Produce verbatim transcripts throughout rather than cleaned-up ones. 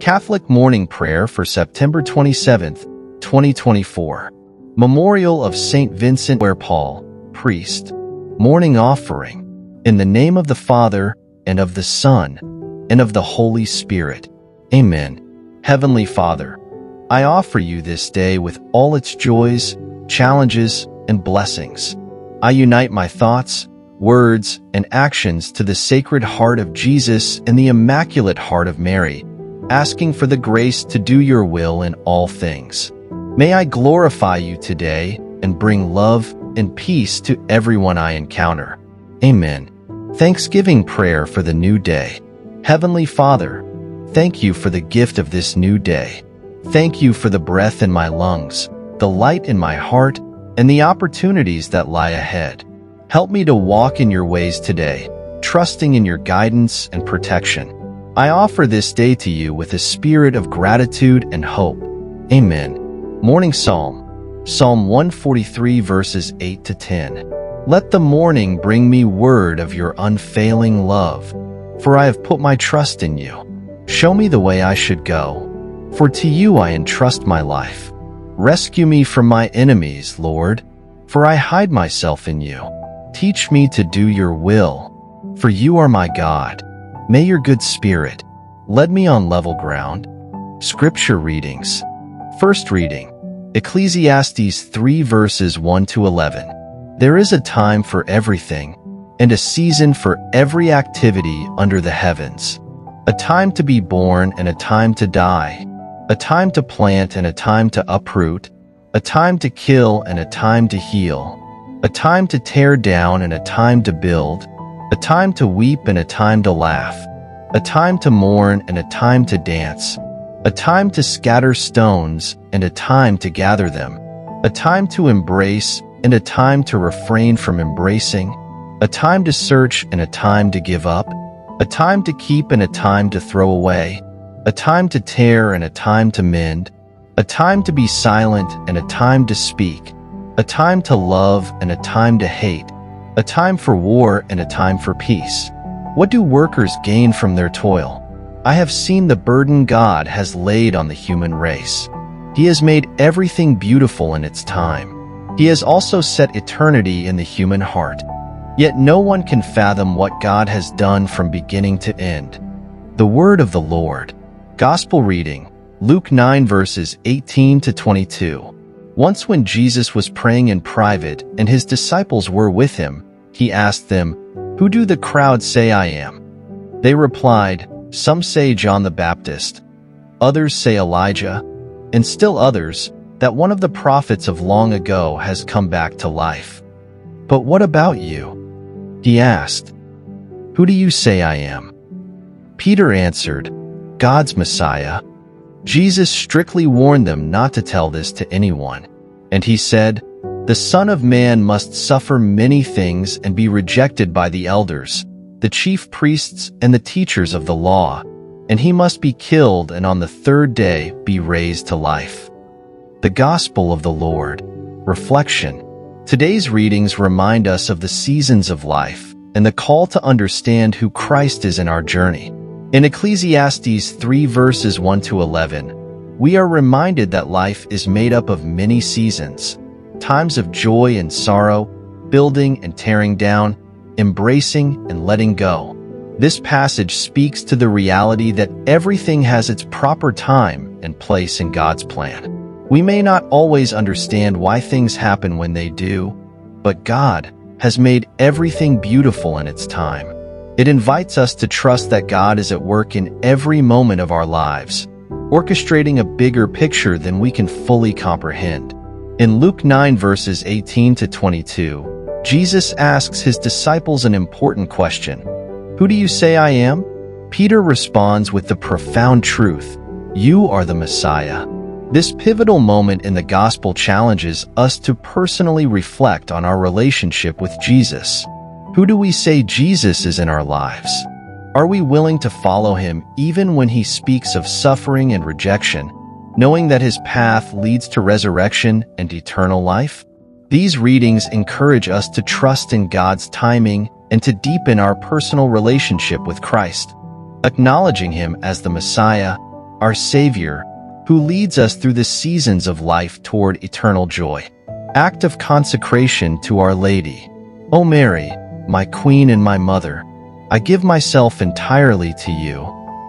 Catholic Morning Prayer for September twenty-seventh, twenty twenty-four. Memorial of Saint Vincent de Paul, Priest. Morning Offering. In the name of the Father, and of the Son, and of the Holy Spirit. Amen. Heavenly Father, I offer you this day with all its joys, challenges, and blessings. I unite my thoughts, words, and actions to the Sacred Heart of Jesus and the Immaculate Heart of Mary, asking for the grace to do your will in all things. May I glorify you today and bring love and peace to everyone I encounter. Amen. Thanksgiving prayer for the new day. Heavenly Father, thank you for the gift of this new day. Thank you for the breath in my lungs, the light in my heart, and the opportunities that lie ahead. Help me to walk in your ways today, trusting in your guidance and protection. I offer this day to you with a spirit of gratitude and hope. Amen. Morning Psalm. Psalm one forty-three verses eight to ten. Let the morning bring me word of your unfailing love, for I have put my trust in you. Show me the way I should go, for to you I entrust my life. Rescue me from my enemies, Lord, for I hide myself in you. Teach me to do your will, for you are my God. May your good spirit lead me on level ground. Scripture readings. First reading, Ecclesiastes three verses one to eleven. There is a time for everything, and a season for every activity under the heavens. A time to be born and a time to die. A time to plant and a time to uproot. A time to kill and a time to heal. A time to tear down and a time to build. A time to weep and a time to laugh. A time to mourn and a time to dance. A time to scatter stones and a time to gather them. A time to embrace and a time to refrain from embracing. A time to search and a time to give up. A time to keep and a time to throw away. A time to tear and a time to mend. A time to be silent and a time to speak. A time to love and a time to hate. A time for war and a time for peace. What do workers gain from their toil? I have seen the burden God has laid on the human race. He has made everything beautiful in its time. He has also set eternity in the human heart. Yet no one can fathom what God has done from beginning to end. The word of the Lord. Gospel reading, Luke nine verses eighteen to twenty-two. Once when Jesus was praying in private and his disciples were with him, he asked them, "Who do the crowd say I am?" They replied, "Some say John the Baptist, others say Elijah, and still others, that one of the prophets of long ago has come back to life." "But what about you?" he asked. "Who do you say I am?" Peter answered, "God's Messiah." Jesus strictly warned them not to tell this to anyone. And he said, "The Son of Man must suffer many things and be rejected by the elders, the chief priests, and the teachers of the law, and he must be killed and on the third day be raised to life." The Gospel of the Lord. Reflection. Today's readings remind us of the seasons of life and the call to understand who Christ is in our journey. In Ecclesiastes three verses one to eleven, we are reminded that life is made up of many seasons, times of joy and sorrow, building and tearing down, embracing and letting go. This passage speaks to the reality that everything has its proper time and place in God's plan. We may not always understand why things happen when they do, but God has made everything beautiful in its time. It invites us to trust that God is at work in every moment of our lives, orchestrating a bigger picture than we can fully comprehend. In Luke nine verses eighteen to twenty-two, Jesus asks his disciples an important question. "Who do you say I am?" Peter responds with the profound truth, "You are the Messiah." This pivotal moment in the gospel challenges us to personally reflect on our relationship with Jesus. Who do we say Jesus is in our lives? Are we willing to follow him even when he speaks of suffering and rejection, knowing that his path leads to resurrection and eternal life? These readings encourage us to trust in God's timing and to deepen our personal relationship with Christ. Acknowledging him as the Messiah, our Savior, who leads us through the seasons of life toward eternal joy. Act of consecration to Our Lady. O Mary, my Queen and my Mother, I give myself entirely to you,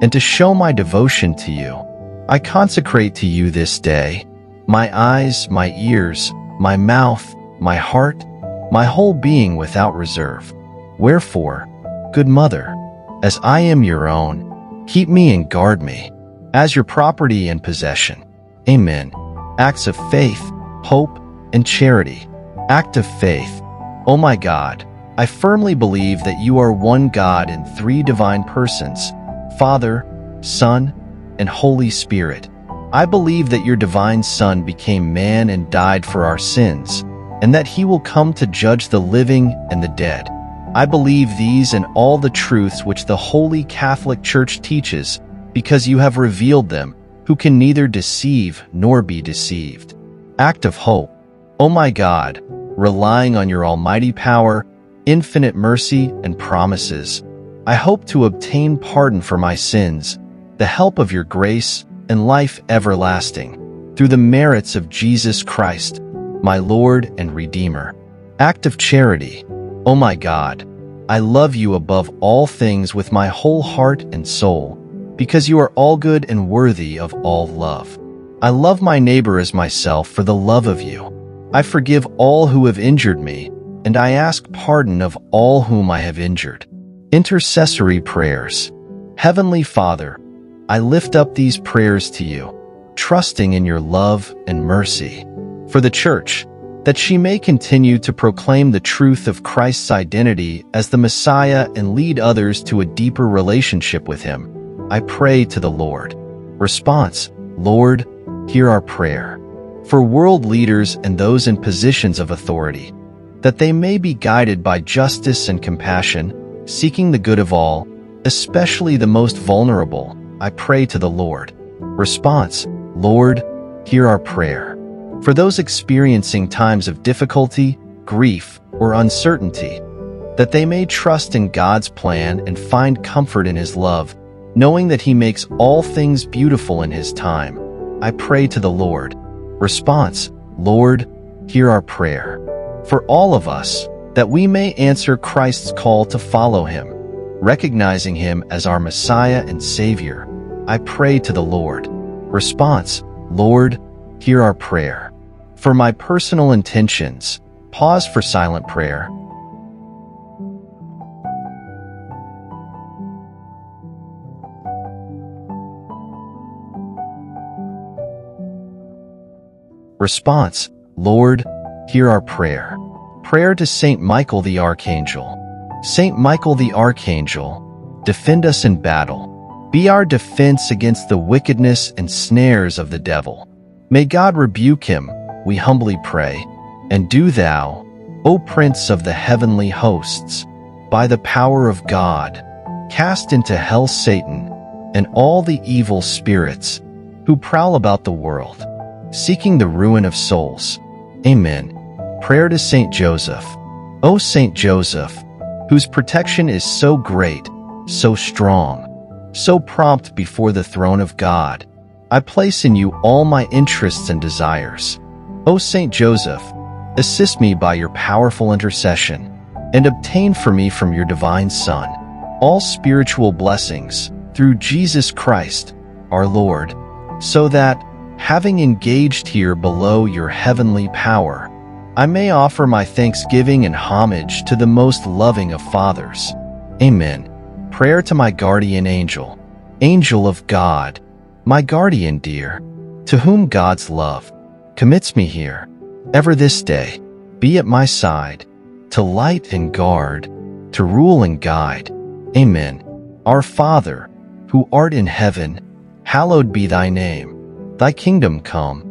and to show my devotion to you, I consecrate to you this day, my eyes, my ears, my mouth, my heart, my whole being without reserve. Wherefore, good Mother, as I am your own, keep me and guard me, as your property and possession. Amen. Acts of faith, hope, and charity. Act of faith. O my God, I firmly believe that you are one God in three divine persons, Father, Son, and Holy Spirit. I believe that your divine Son became man and died for our sins, and that he will come to judge the living and the dead. I believe these and all the truths which the Holy Catholic Church teaches, because you have revealed them, who can neither deceive nor be deceived. Act of hope. O my God, relying on your almighty power, infinite mercy, and promises, I hope to obtain pardon for my sins, the help of your grace, and life everlasting, through the merits of Jesus Christ, my Lord and Redeemer. Act of charity. O my God, I love you above all things with my whole heart and soul, because you are all good and worthy of all love. I love my neighbor as myself for the love of you. I forgive all who have injured me, and I ask pardon of all whom I have injured. Intercessory prayers. Heavenly Father, I lift up these prayers to you, trusting in your love and mercy. For the Church, that she may continue to proclaim the truth of Christ's identity as the Messiah and lead others to a deeper relationship with him, I pray to the Lord. Response: Lord, hear our prayer. For world leaders and those in positions of authority, that they may be guided by justice and compassion, seeking the good of all, especially the most vulnerable, I pray to the Lord. Response: Lord, hear our prayer. For those experiencing times of difficulty, grief, or uncertainty, that they may trust in God's plan and find comfort in his love, knowing that he makes all things beautiful in his time, I pray to the Lord. Response: Lord, hear our prayer. For all of us, that we may answer Christ's call to follow him, recognizing him as our Messiah and Savior, I pray to the Lord. Response: Lord, hear our prayer. For my personal intentions, pause for silent prayer. Response: Lord, hear our prayer. Prayer to Saint Michael the Archangel. Saint Michael the Archangel, defend us in battle. Be our defense against the wickedness and snares of the devil. May God rebuke him, we humbly pray. And do thou, O Prince of the heavenly hosts, by the power of God, cast into hell Satan and all the evil spirits who prowl about the world, seeking the ruin of souls. Amen. Prayer to Saint Joseph. O Saint Joseph, whose protection is so great, so strong, so prompt before the throne of God, I place in you all my interests and desires. O Saint Joseph, assist me by your powerful intercession, and obtain for me from your divine Son all spiritual blessings through Jesus Christ, our Lord, so that, having engaged here below your heavenly power, I may offer my thanksgiving and homage to the most loving of fathers. Amen. Prayer to my guardian angel. Angel of God, my guardian dear, to whom God's love commits me here, ever this day, be at my side, to light and guard, to rule and guide. Amen. Our Father, who art in heaven, hallowed be thy name. Thy kingdom come.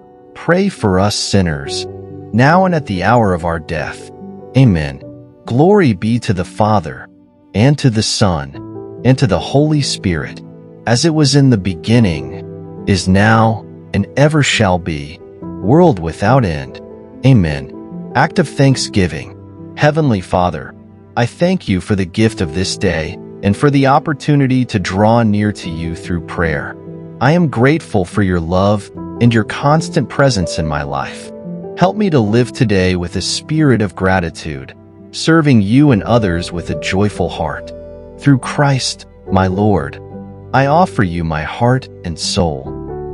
pray for us sinners, now and at the hour of our death. Amen. Glory be to the Father, and to the Son, and to the Holy Spirit, as it was in the beginning, is now, and ever shall be, world without end. Amen. Act of Thanksgiving. Heavenly Father, I thank you for the gift of this day, and for the opportunity to draw near to you through prayer. I am grateful for your love and your constant presence in my life. Help me to live today with a spirit of gratitude, serving you and others with a joyful heart. Through Christ, my Lord, I offer you my heart and soul.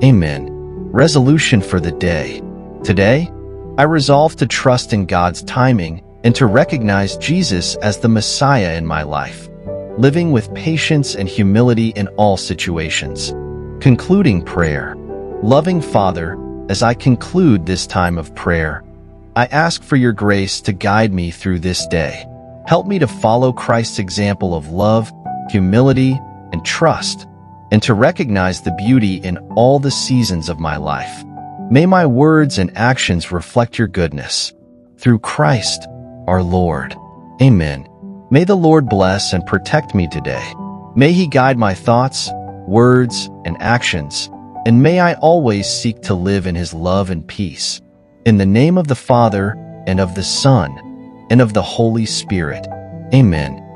Amen. Resolution for the day. Today, I resolve to trust in God's timing and to recognize Jesus as the Messiah in my life, living with patience and humility in all situations. Concluding prayer. Loving Father, as I conclude this time of prayer, I ask for your grace to guide me through this day. Help me to follow Christ's example of love, humility, and trust, and to recognize the beauty in all the seasons of my life. May my words and actions reflect your goodness. Through Christ, our Lord. Amen. May the Lord bless and protect me today. May he guide my thoughts, words, and actions, and may I always seek to live in his love and peace. In the name of the Father, and of the Son, and of the Holy Spirit. Amen.